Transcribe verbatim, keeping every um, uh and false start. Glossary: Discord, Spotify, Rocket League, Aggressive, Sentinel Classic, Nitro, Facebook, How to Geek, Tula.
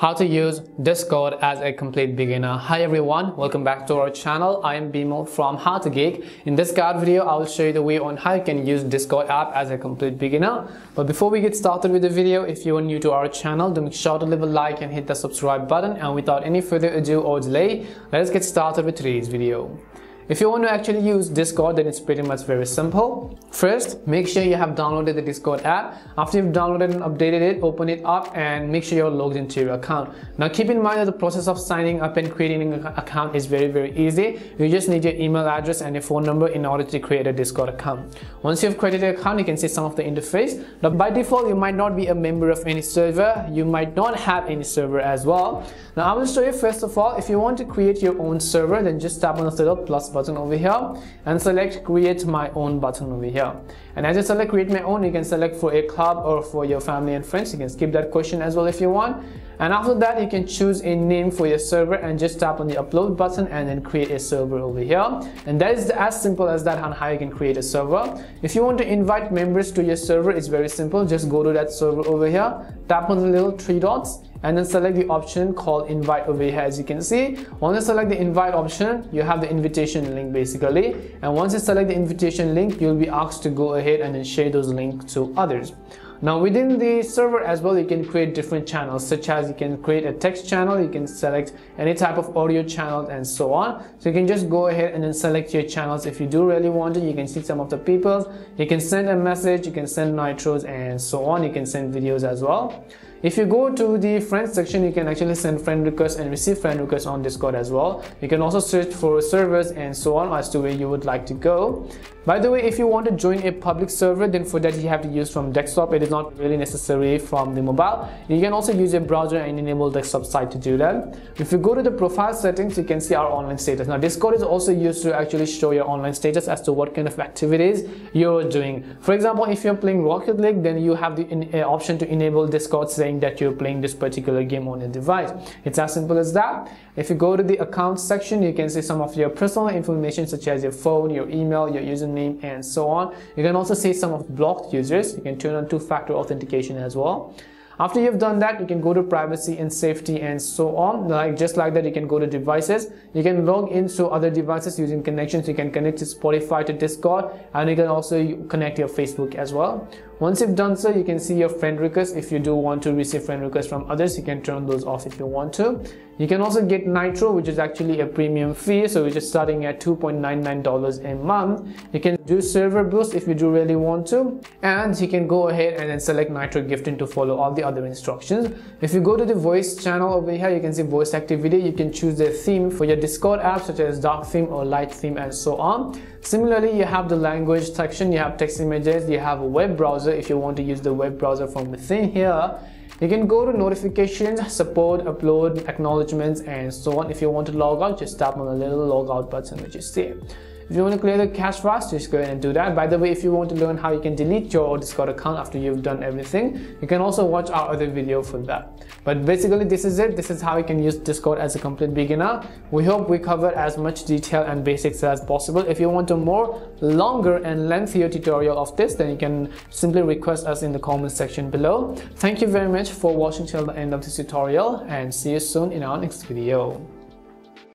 How to use Discord as a complete beginner. Hi everyone, welcome back to our channel. I am Bimal from How to Geek. In this guide video, I will show you the way on how you can use Discord app as a complete beginner. But before we get started with the video, if you are new to our channel, do make sure to leave a like and hit the subscribe button. And without any further ado or delay, let's get started with today's video. If you want to actually use Discord, then it's pretty much very simple. First, make sure you have downloaded the Discord app. After you've downloaded and updated it, open it up and make sure you're logged into your account. Now keep in mind that the process of signing up and creating an account is very, very easy. You just need your email address and your phone number in order to create a Discord account. Once you've created your account, you can see some of the interface. Now by default, you might not be a member of any server. You might not have any server as well. Now I will show you first of all, if you want to create your own server, then just tap on the little plus button. Button over here and select create my own button over here, and as you select create my own, you can select for a club or for your family and friends. You can skip that question as well if you want, and after that you can choose a name for your server and just tap on the upload button and then create a server over here. And that is as simple as that on how you can create a server. If you want to invite members to your server, it's very simple. Just go to that server over here, tap on the little three dots and then select the option called invite over here. As you can see, once you select the invite option, you have the invitation link basically, and once you select the invitation link, you'll be asked to go ahead and then share those links to others. Now within the server as well, you can create different channels, such as you can create a text channel, you can select any type of audio channel and so on. So you can just go ahead and then select your channels. If you do really want to, you can see some of the people, you can send a message, you can send nitros and so on, you can send videos as well. If you go to the friends section, you can actually send friend requests and receive friend requests on Discord as well. You can also search for servers and so on as to where you would like to go. By the way, if you want to join a public server, then for that you have to use from desktop. It is not really necessary from the mobile. You can also use a browser and enable desktop site to do that. If you go to the profile settings, you can see our online status. Now Discord is also used to actually show your online status as to what kind of activities you're doing. For example, if you're playing Rocket League, then you have the in, uh, option to enable Discord saying that you're playing this particular game on a device. It's as simple as that. If you go to the account section, you can see some of your personal information such as your phone, your email, your username and so on. You can also see some of blocked users. You can turn on two-factor authentication as well. After you've done that, you can go to privacy and safety and so on. Like just like that, you can go to devices. You can log into other devices using connections. You can connect to Spotify, to Discord, and you can also connect your Facebook as well. Once you've done so, you can see your friend requests. If you do want to receive friend requests from others, you can turn those off if you want to. You can also get Nitro, which is actually a premium fee, so which is starting at two ninety-nine dollars a month. You can do server boost if you do really want to, and you can go ahead and then select Nitro gifting to follow all the other instructions. If you go to the voice channel over here, you can see voice activity. You can choose the theme for your Discord app, such as dark theme or light theme and so on. Similarly, you have the language section, you have text images, you have a web browser if you want to use the web browser from within here. You can go to notifications, support, upload, acknowledgements and so on. If you want to log out, just tap on the little log out button which is there. If you want to clear the cache fast, just go ahead and do that. By the way, if you want to learn how you can delete your Discord account after you've done everything, you can also watch our other video for that. But basically this is it. This is how you can use Discord as a complete beginner. We hope we covered as much detail and basics as possible. If you want a more longer and lengthier tutorial of this, then you can simply request us in the comment section below. Thank you very much for watching till the end of this tutorial and see you soon in our next video.